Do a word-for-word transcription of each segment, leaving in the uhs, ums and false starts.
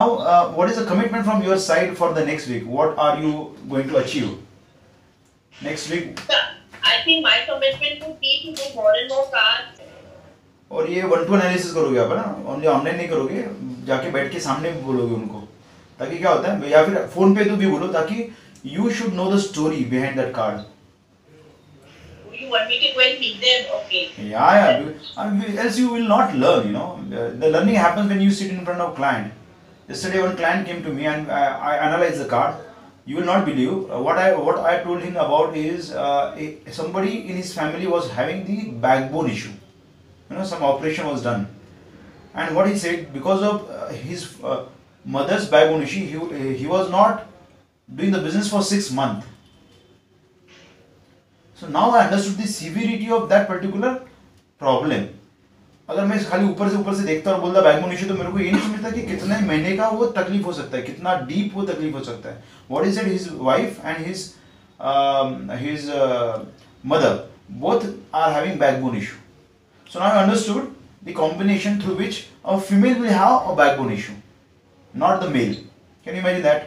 Now, uh, what is the commitment from your side for the next week? What are you going to achieve next week? I think my commitment would be to do more and more cars. और ये one-to-one analysis करोगे आप ना? Only online नहीं करोगे? जाके बैठ के सामने भी बोलोगे उनको? ताकि क्या होता है? या फिर phone पे तो भी बोलो ताकि you should know the story behind that car. You want me to go and meet them? Okay. Yeah, yeah. Else you will not learn. You know, the learning happens when you sit in front of client. Yesterday one client came to me and uh, I analyzed the car. You will not believe uh, what I what I told him about is uh, a, somebody in his family was having the backbone issue. You know, some operation was done, and what he said, because of uh, his uh, mother's backbone issue, he uh, he was not doing the business for six months. So now I understood the severity of that particular problem. अगर मैं खाली ऊपर से ऊपर से देखता और बोलता बैकबोन इश्यू तो मेरे को ये नहीं समझता कि कितने महीने का वो तकलीफ हो सकता है, कितना डीप वो तकलीफ हो सकता है. What is it? His wife and his um, his uh, mother both are having backbone issue. So now I understood the combination through which a female will have a backbone issue, not the male. Can you imagine that?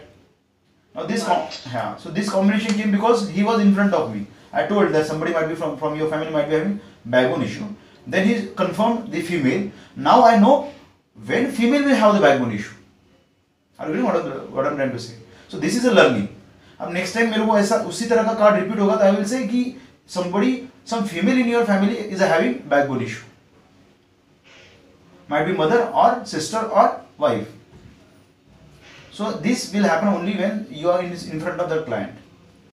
Now this com yeah. So this combination came because he was in front of me. I told that somebody might be from from your family might be having backbone issue. Then he confirmed the female. Now I know when female will have the backbone issue. Are you getting what, what I'm trying to say? So this is a learning. Now next time मेरे को ऐसा उसी तरह का card repeat होगा तो I will say कि somebody, some female in your family is having backbone issue. Might be mother or sister or wife. So this will happen only when you are in in front of the client.